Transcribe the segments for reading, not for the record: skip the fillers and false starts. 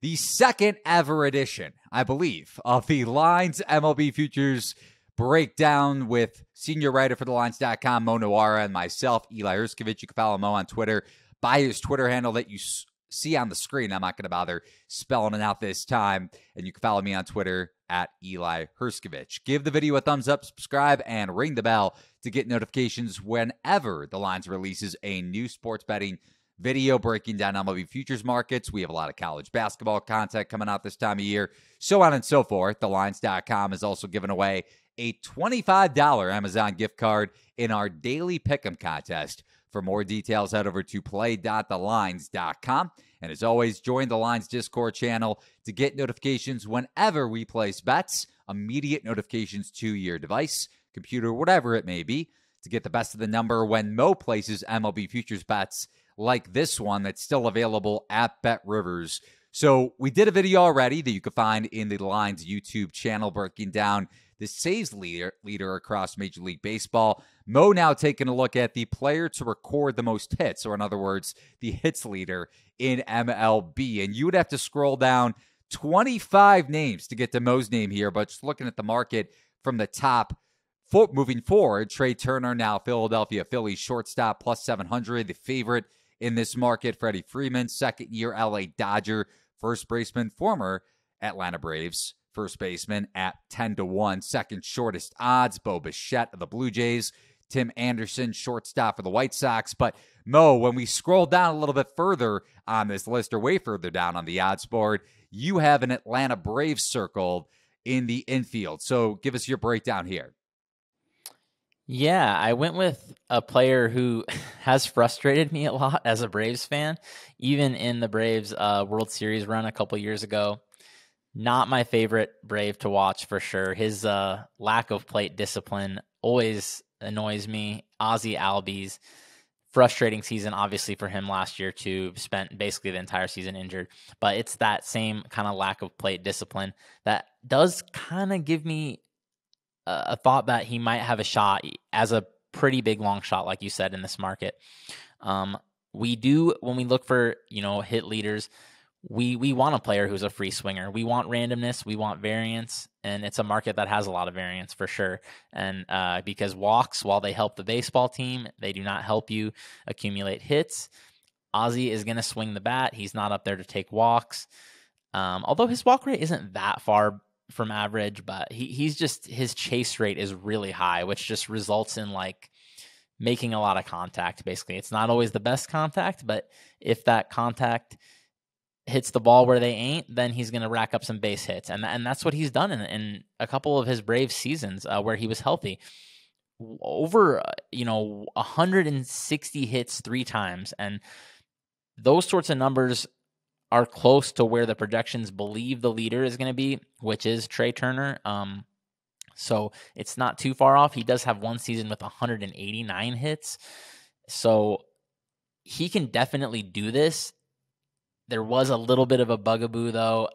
the second ever edition, I believe, of the Lines MLB Futures Breakdown with senior writer for TheLines.com, Mo Nuara, and myself, Eli Herskovich. You can follow Mo on Twitter by his Twitter handle that you see on the screen. I'm not going to bother spelling it out this time. And you can follow me on Twitter at Eli Herskovich. Give the video a thumbs up, subscribe, and ring the bell to get notifications whenever the Lines releases a new sports betting video breaking down MLB futures markets. We have a lot of college basketball content coming out this time of year, so on and so forth. TheLines.com is also giving away a $25 Amazon gift card in our daily pick'em contest. For more details, head over to Play.TheLines.com. And as always, join the Lines Discord channel to get notifications whenever we place bets, immediate notifications to your device, computer, whatever it may be, to get the best of the number when Mo places MLB futures bets like this one that's still available at Bet Rivers. So we did a video already that you can find in the Lines YouTube channel breaking down the saves leader across Major League Baseball. Mo now taking a look at the player to record the most hits, or in other words, the hits leader in MLB. And you would have to scroll down 25 names to get to Mo's name here, but just looking at the market from the top, moving forward, Trey Turner, now Philadelphia Phillies shortstop, plus 700, the favorite in this market. Freddie Freeman, second-year LA Dodger, first baseman, former Atlanta Braves first baseman, at 10-1, second shortest odds. Bo Bichette of the Blue Jays, Tim Anderson, shortstop for the White Sox. But Mo, when we scroll down a little bit further on this list, or way further down on the odds board, you have an Atlanta Braves circled in the infield. So give us your breakdown here. Yeah, I went with a player who has frustrated me a lot as a Braves fan, even in the Braves World Series run a couple years ago. Not my favorite Brave to watch for sure. His lack of plate discipline always annoys me. Ozzie Albies, frustrating season, obviously, for him last year too. Spent basically the entire season injured. But it's that same kind of lack of plate discipline that does kind of give me a thought that he might have a shot as a pretty big long shot, like you said, in this market. We do, when we look for, you know, hit leaders, we want a player who's a free swinger. We want randomness. We want variance. And it's a market that has a lot of variance for sure. And because walks, while they help the baseball team, they do not help you accumulate hits. Ozzie is going to swing the bat. He's not up there to take walks. Although his walk rate isn't that far from average, but he's just, his chase rate is really high, which just results in like making a lot of contact. Basically, it's not always the best contact, but if that contact hits the ball where they ain't, then he's going to rack up some base hits. And that's what he's done in a couple of his Braves seasons where he was healthy. Over, 160 hits 3 times. And those sorts of numbers are close to where the projections believe the leader is going to be, which is Trey Turner. So it's not too far off. He does have one season with 189 hits. So he can definitely do this. There was a little bit of a bugaboo, though,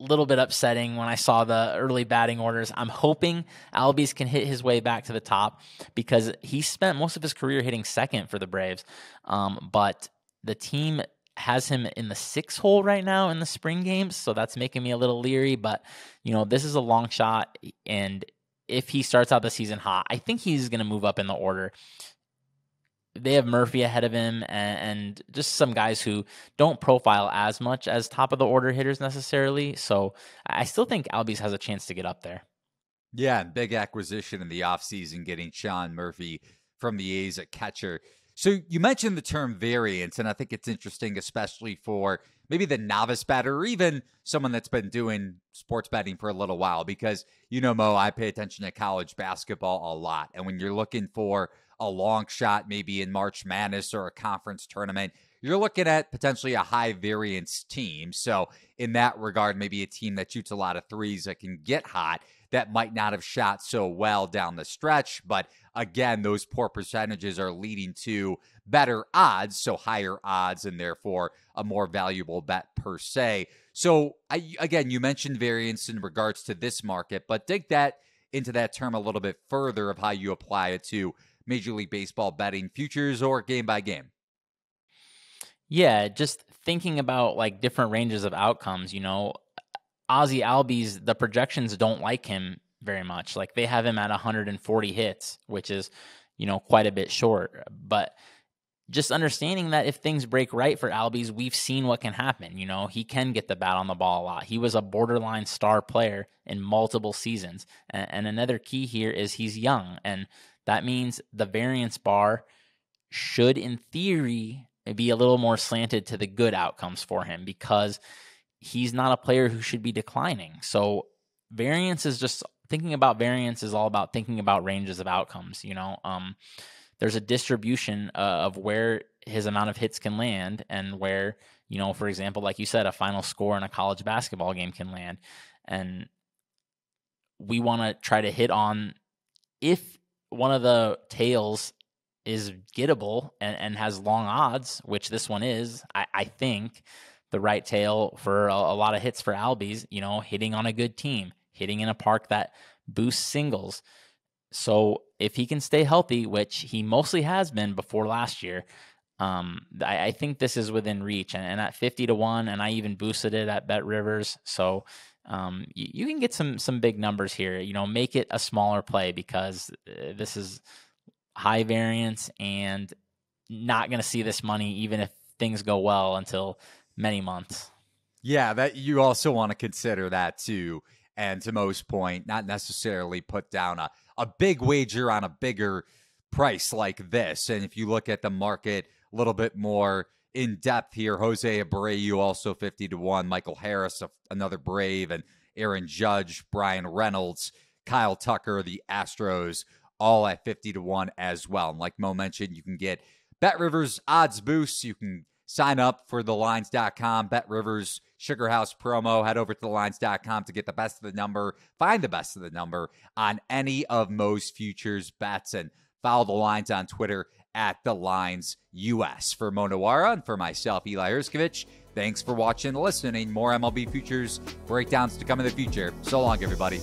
a little bit upsetting when I saw the early batting orders. I'm hoping Albies can hit his way back to the top because he spent most of his career hitting second for the Braves. But the team has him in the 6th hole right now in the spring games, so that's making me a little leery. But, this is a long shot, and if he starts out the season hot, I think he's going to move up in the order. They have Murphy ahead of him and just some guys who don't profile as much as top-of-the-order hitters necessarily, so I still think Albies has a chance to get up there. Yeah, big acquisition in the offseason, getting Sean Murphy from the A's at catcher. So you mentioned the term variance, and I think it's interesting, especially for maybe the novice batter or even someone that's been doing sports betting for a little while, because, Mo, I pay attention to college basketball a lot. And when you're looking for a long shot, maybe in March Madness or a conference tournament, you're looking at potentially a high variance team. So in that regard, maybe a team that shoots a lot of threes that can get hot, that might not have shot so well down the stretch. But again, those poor percentages are leading to better odds, so higher odds, and therefore a more valuable bet per se. So again, you mentioned variance in regards to this market, but dig that into that term a little bit further of how you apply it to Major League Baseball betting futures or game by game. Yeah, just thinking about like different ranges of outcomes, you know, Ozzie Albies, the projections don't like him very much. Like they have him at 140 hits, which is, you know, quite a bit short, but just understanding that if things break right for Albies, we've seen what can happen. You know, he can get the bat on the ball a lot. He was a borderline star player in multiple seasons. And another key here is he's young. And that means the variance bar should, in theory, be a little more slanted to the good outcomes for him because he's not a player who should be declining. So variance is just thinking about variance is all about thinking about ranges of outcomes, you know, there's a distribution of where his amount of hits can land and where, you know, for example, like you said, a final score in a college basketball game can land. And we want to try to hit on if one of the tails is gettable and has long odds, which this one is, I think the right tail for a lot of hits for Albies, you know, hitting on a good team, hitting in a park that boosts singles. So if he can stay healthy, which he mostly has been before last year, I think this is within reach. And at 50-1, and I even boosted it at Bet Rivers. So you can get some big numbers here. You know, make it a smaller play because this is high variance and not going to see this money even if things go well until many months. Yeah, that you also want to consider that too. And to Mo's point, not necessarily put down a big wager on a bigger price like this. And if you look at the market a little bit more in depth here, Jose Abreu also 50-1, Michael Harris, another Brave, and Aaron Judge, Brian Reynolds, Kyle Tucker, the Astros, all at 50-1 as well. And like Mo mentioned, you can get Bet Rivers odds boosts. You can sign up for thelines.com, Bet Rivers Sugar House promo. Head over to thelines.com to get the best of the number. Find the best of the number on any of Mo's futures bets and follow the lines on Twitter at TheLinesUS. For Mo Nuara and for myself, Eli Herskovich, thanks for watching and listening. More MLB futures breakdowns to come in the future. So long, everybody.